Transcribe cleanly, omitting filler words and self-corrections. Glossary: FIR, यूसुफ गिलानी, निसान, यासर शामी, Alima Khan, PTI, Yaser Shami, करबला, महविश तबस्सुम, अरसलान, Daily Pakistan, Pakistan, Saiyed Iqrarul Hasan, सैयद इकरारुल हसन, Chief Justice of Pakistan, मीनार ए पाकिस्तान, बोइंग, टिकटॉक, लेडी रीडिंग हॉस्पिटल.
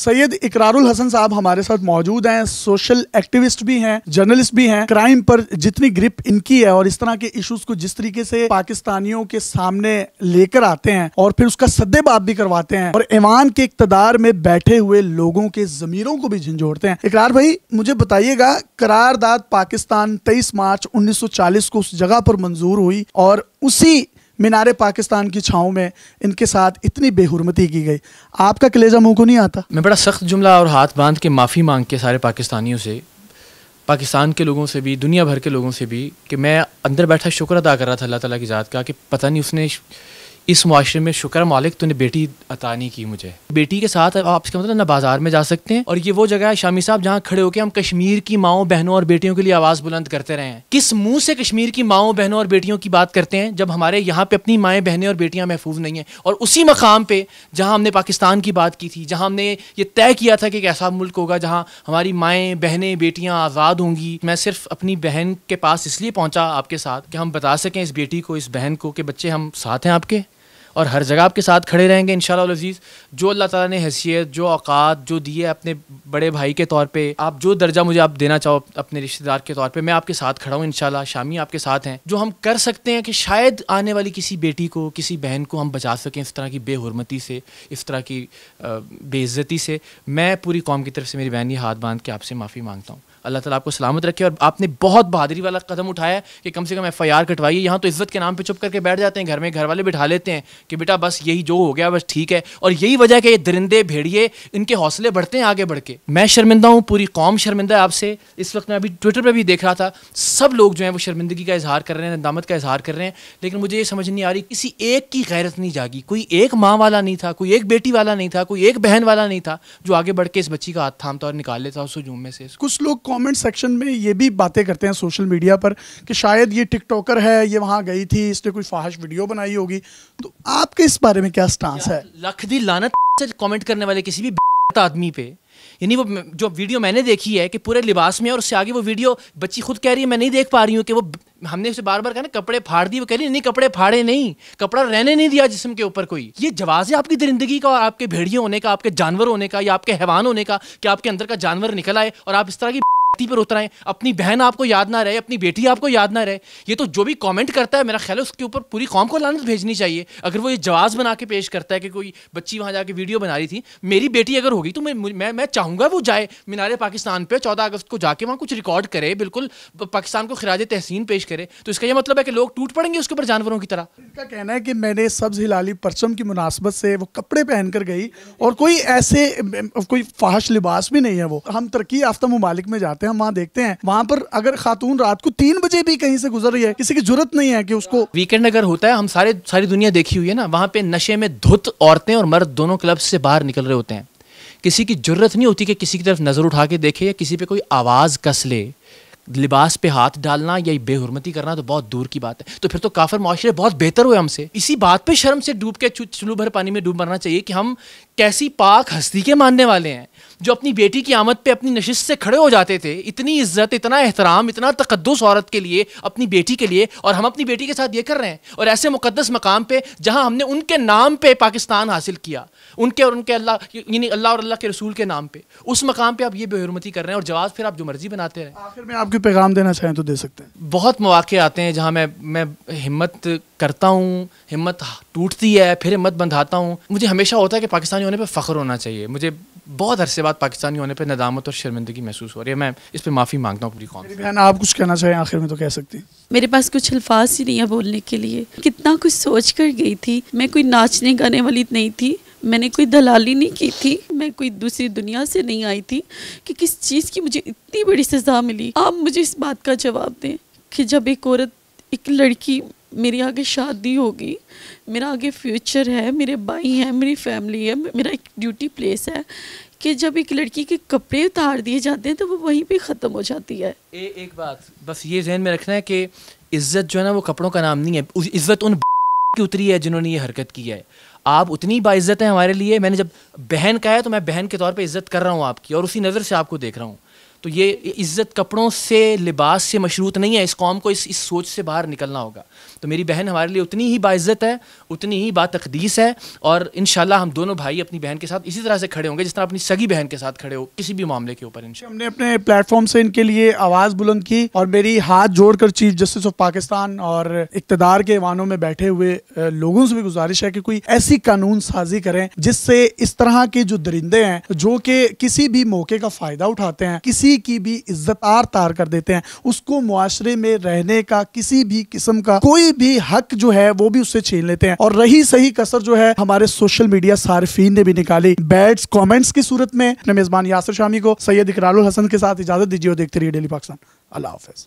सैयद इकरारुल हसन साहब हमारे साथ मौजूद हैं, सोशल एक्टिविस्ट भी हैं, जर्नलिस्ट भी हैं। क्राइम पर जितनी ग्रिप इनकी है और इस तरह के इश्यूज को जिस तरीके से पाकिस्तानियों के सामने लेकर आते हैं और फिर उसका सद्देबाब भी करवाते हैं और ईवान के इक्तदार में बैठे हुए लोगों के ज़मीरों को भी झंझोड़ते हैं। इकरार भाई, मुझे बताइएगा, करारदाद पाकिस्तान 23 मार्च 1940 को उस जगह पर मंजूर हुई और उसी मीनार ए पाकिस्तान की छाँव में इनके साथ इतनी बेहुरमती की गई, आपका कलेजा मुँह को नहीं आता? मैं बड़ा सख्त जुमला और हाथ बांध के माफ़ी मांग के सारे पाकिस्तानियों से, पाकिस्तान के लोगों से भी, दुनिया भर के लोगों से भी, कि मैं अंदर बैठा शुक्र अदा कर रहा था अल्लाह ताला की ज़ात का कि पता नहीं उसने इस मुआशरे में, शुक्र मालिक तूने बेटी अता नहीं की मुझे। बेटी के साथ आप इसका मतलब ना बाज़ार में जा सकते हैं, और ये वो जगह है शामी साहब जहाँ खड़े होकर हम कश्मीर की माओं, बहनों और बेटियों के लिए आवाज़ बुलंद करते रहे हैं। किस मुंह से कश्मीर की माओं, बहनों और बेटियों की बात करते हैं जब हमारे यहाँ पे अपनी माएँ, बहनें और बेटियाँ महफूज नहीं हैं? और उसी मकाम पर जहाँ हमने पाकिस्तान की बात की थी, जहाँ हमने ये तय किया था कि एक ऐसा मुल्क होगा जहाँ हमारी माएँ, बहनें, बेटियाँ आज़ाद होंगी। मैं सिर्फ अपनी बहन के पास इसलिए पहुँचा आपके साथ कि हम बता सकें इस बेटी को, इस बहन को, कि बच्चे हम साथ हैं आपके और हर जगह आपके साथ खड़े रहेंगे इंशाअल्लाह अज़ीज़। जो अल्लाह ताला ने हैसियत, जो औकात जो दिए अपने बड़े भाई के तौर पे, आप जो दर्जा मुझे आप देना चाहो अपने रिश्तेदार के तौर पे, मैं आपके साथ खड़ा हूँ इंशाअल्लाह। शामी आपके साथ हैं, जो हम कर सकते हैं कि शायद आने वाली किसी बेटी को, किसी बहन को हम बचा सकें इस तरह की बेहुरमती से, इस तरह की बेइज्जती से। मैं पूरी कौम की तरफ से मेरी बहन ये हाथ बांध के आपसे माफ़ी मांगता हूँ। अल्लाह ताला आपको सलामत रखे। और आपने बहुत बहादुरी वाला कदम उठाया है कि कम से कम FIR कटवाइए। यहाँ तो इज्जत के नाम पे चुप करके बैठ जाते हैं, घर में घर वाले बिठा लेते हैं कि बेटा बस यही जो हो गया बस ठीक है। और यही वजह है कि ये दरिंदे, भेड़िए, इनके हौसले बढ़ते हैं आगे बढ़ के। मैं शर्मिंदा हूँ, पूरी कौम शर्मिंदा है आपसे। इस वक्त मैं अभी ट्विटर पर भी देख रहा था, सब लोग जो है वो शर्मिंदगी का इजहार कर रहे हैं, नदामत का इजहार कर रहे हैं। लेकिन मुझे ये समझ नहीं आ रही, किसी एक की गैरत नहीं जागी। कोई एक माँ वाला नहीं था, कोई एक बेटी वाला नहीं था, कोई एक बहन वाला नहीं था जो आगे बढ़ के इस बच्ची का हाथ थामता और निकाल लेता उस हुजूम में से। कुछ लोग कमेंट सेक्शन में ये भी बातें करते हैं सोशल मीडिया पर कि शायद ये टिकटॉकर है, ये वहाँ गई थी, इसने कोई फाहश वीडियो बनाई होगी। तो आपके इस बारे में क्या स्टांस है? लख दी लानत से कमेंट करने वाले किसी भी आदमी पे, यानी वो जो वीडियो मैंने देखी है कि पूरे लिबास में है और उससे आगे वो वीडियो बच्ची खुद कह रही है मैं नहीं देख पा रही हूँ कि वो, हमने उसे बार बार कहा ना कपड़े फाड़ दिए, वो कह रही नहीं कपड़े फाड़े नहीं, कपड़ा रहने नहीं दिया जिस्म के ऊपर कोई। ये जवाज़ है आपकी दरिंदगी का और आपके भेड़िए होने का, आपके जानवर होने का या आपके हैवान होने का, कि आपके अंदर का जानवर निकल आए और आप इस तरह की पर उतराएं। अपनी बहन आपको याद ना रहे, अपनी बेटी आपको याद ना रहे। ये तो जो भी कमेंट करता है मेरा ख्याल है उसके ऊपर पूरी कौम को लानत भेजनी चाहिए। अगर वो ये जवाब बना के पेश करता है कि कोई बच्ची वहाँ जाके वीडियो बना रही थी, मेरी बेटी अगर होगी तो मैं चाहूँगा वो जाए मीनार पाकिस्तान पर 14 अगस्त को, जाके वहाँ कुछ रिकॉर्ड करे, बिल्कुल पाकिस्तान को खिराज तहसीन पेश करे। तो इसका यह मतलब है कि लोग टूट पड़ेंगे उसके ऊपर जानवरों की तरह। इनका कहना है कि मैंने सब्ज हिलाली परचम की मुनासबत से वो कपड़े पहन कर गई और कोई ऐसे कोई फाहश लिबास भी नहीं है। वो हम तरक्की याफ्ता ममालिक में जाते हैं, हम वहाँ देखते हैं, वहाँ पर अगर खातून रात को 3 बजे भी कहीं से गुजर रही है, किसी की जरूरत नहीं है कि उसको। वीकेंड अगर होता है, हम सारी दुनिया देखी हुई है ना, वहाँ पे नशे में धुत औरतें और मर्द दोनों क्लब से बाहर निकल रहे होते हैं। किसी की जरूरत नहीं होती कि किसी की तरफ नजर उठा के देखे या किसी पे कोई आवाज कस ले। लिबास पे हाथ डालना या बेहुरमती करना तो बहुत दूर की बात है। तो फिर तो काफिर माशरे बहुत बेहतर हुए हमसे। इसी बात पे शर्म से डूब के चुलू भर पानी में डूब मरना चाहिए कि हम कैसी पाक हस्ती के मानने वाले हैं जो अपनी बेटी की आमद पे अपनी नशिस्त से खड़े हो जाते थे। इतनी इज्जत, इतना एहतराम, इतना तकद्दुस औरत के लिए, अपनी बेटी के लिए, और हम अपनी बेटी के साथ ये कर रहे हैं। और ऐसे मुकद्दस मकाम पे जहाँ हमने उनके नाम पे पाकिस्तान हासिल किया, उनके और उनके अल्लाह, यानी अल्लाह और अल्लाह के रसूल के नाम पे, उस मकाम पे आप ये बेहुरमती कर रहे हैं। और जवाब फिर आप जो मर्जी बनाते रहें। आखिर में आपको पैगाम देना चाहें तो दे सकते हैं। बहुत मौके आते हैं जहाँ मैं हिम्मत करता हूँ, हिम्मत टूटती है, फिर हिम्मत बंधाता हूँ। मुझे हमेशा होता है कि पाकिस्तानी होने पे फ़ख्र होना चाहिए। मुझे बहुत अरसे बाद पाकिस्तानी होने पे नदामत और शर्मिंदगी महसूस हो रही है। मैं इस पे माफ़ी मांगता हूँ पूरी कौम से। बहन, आप कुछ कहना चाहें आखिर में तो कह सकती हैं। मेरे पास कुछ अल्फाज ही नहीं है बोलने के लिए। कितना कुछ सोच कर गई थी मैं, कोई नाचने गाने वाली नहीं थी, मैंने कोई दलाली नहीं की थी, मैं कोई दूसरी दुनिया से नहीं आई थी कि किस चीज़ की मुझे इतनी बड़ी सज़ा मिली। आप मुझे इस बात का जवाब दें कि जब एक औरत, एक लड़की, मेरी आगे शादी होगी, मेरा आगे फ्यूचर है, मेरे भाई हैं, मेरी फैमिली है, मेरा एक ड्यूटी प्लेस है, कि जब एक लड़की के कपड़े उतार दिए जाते हैं तो वो वहीं पे ख़त्म हो जाती है। एक बात बस ये जहन में रखना है कि इज़्ज़त जो है ना वो कपड़ों का नाम नहीं है। इज़्ज़त उन की उतरी है जिन्होंने ये हरकत की है। आप उतनी बाइज़्ज़त हैं हमारे लिए। मैंने जब बहन कहा है तो मैं बहन के तौर पर इज़्ज़त कर रहा हूँ आपकी और उसी नज़र से आपको देख रहा हूँ। तो ये इज़्ज़त कपड़ों से, लिबास से मशरूत नहीं है। इस कौम को इस सोच से बाहर निकलना होगा तो मेरी बहन हमारे लिए उतनी ही बाइज़्ज़त है, उतनी ही बातकदीस है, और इंशाल्लाह हम दोनों भाई अपनी बहन के साथ इसी तरह से खड़े होंगे जिस तरह अपनी सगी बहन के साथ खड़े हो किसी भी मामले के ऊपर। हमने अपने प्लेटफॉर्म से इनके लिए आवाज़ बुलंद की और मेरी हाथ जोड़कर चीफ जस्टिस ऑफ पाकिस्तान और इक्तदार के ऐवानों में बैठे हुए लोगों से भी गुजारिश है कि कोई ऐसी कानून साजी करें जिससे इस तरह के जो दरिंदे हैं जो कि किसी भी मौके का फ़ायदा उठाते हैं, किसी की भी इज्जत आर तार कर देते हैं, उसको मुआशरे में रहने का किसी भी किस्म का कोई भी हक जो है वो भी उससे छीन लेते हैं। और रही सही कसर जो है हमारे सोशल मीडिया सार्फिन ने भी निकाली बैड्स कॉमेंट्स की सूरत में। मेजबान यासर शामी को सैयद इकरारुल हसन के साथ इजाजत दीजिए और देखते रहिए डेली पाकिस्तान। अल्लाह हाफिज़।